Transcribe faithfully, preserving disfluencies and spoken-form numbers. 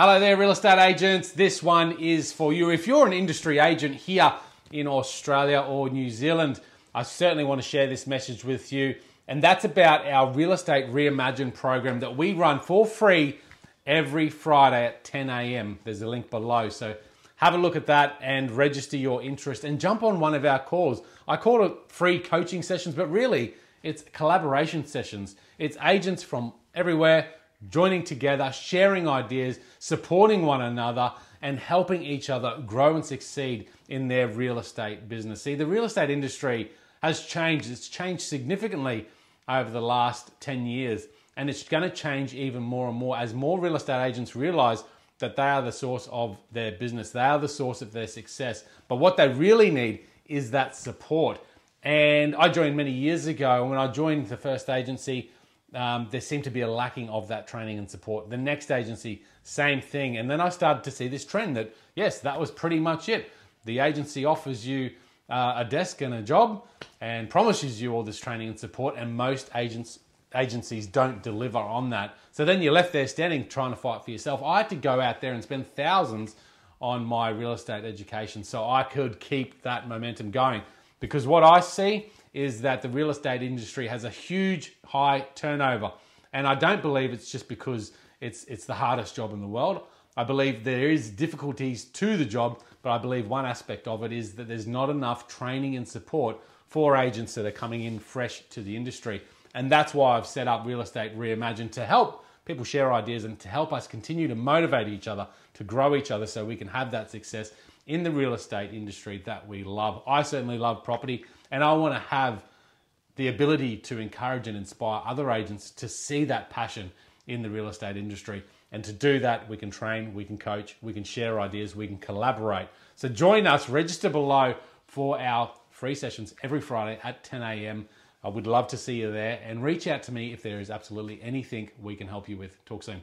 Hello there, real estate agents. This one is for you. If you're an industry agent here in Australia or New Zealand, I certainly want to share this message with you. And that's about our Real Estate Reimagined program that we run for free every Friday at ten A M There's a link below. So have a look at that and register your interest and jump on one of our calls. I call it free coaching sessions, but really it's collaboration sessions. It's agents from everywhere joining together, sharing ideas, supporting one another, and helping each other grow and succeed in their real estate business. See, the real estate industry has changed. It's changed significantly over the last ten years, and it's going to change even more and more as more real estate agents realize that they are the source of their business. They are the source of their success. But what they really need is that support. And I joined many years ago, and when I joined the first agency, Um, there seemed to be a lacking of that training and support. The next agency, same thing. And then I started to see this trend that, yes, that was pretty much it. The agency offers you uh, a desk and a job and promises you all this training and support, and most agents, agencies don't deliver on that. So then you're left there standing trying to fight for yourself. I had to go out there and spend thousands on my real estate education so I could keep that momentum going, because what I see is that the real estate industry has a huge high turnover. And I don't believe it's just because it's, it's the hardest job in the world. I believe there is difficulties to the job, but I believe one aspect of it is that there's not enough training and support for agents that are coming in fresh to the industry. And that's why I've set up Real Estate Reimagined, to help people share ideas and to help us continue to motivate each other, to grow each other so we can have that success in the real estate industry that we love. I certainly love property, and I want to have the ability to encourage and inspire other agents to see that passion in the real estate industry. And to do that, we can train, we can coach, we can share ideas, we can collaborate. So join us, register below for our free sessions every Friday at ten A M I would love to see you there, and reach out to me if there is absolutely anything we can help you with. Talk soon.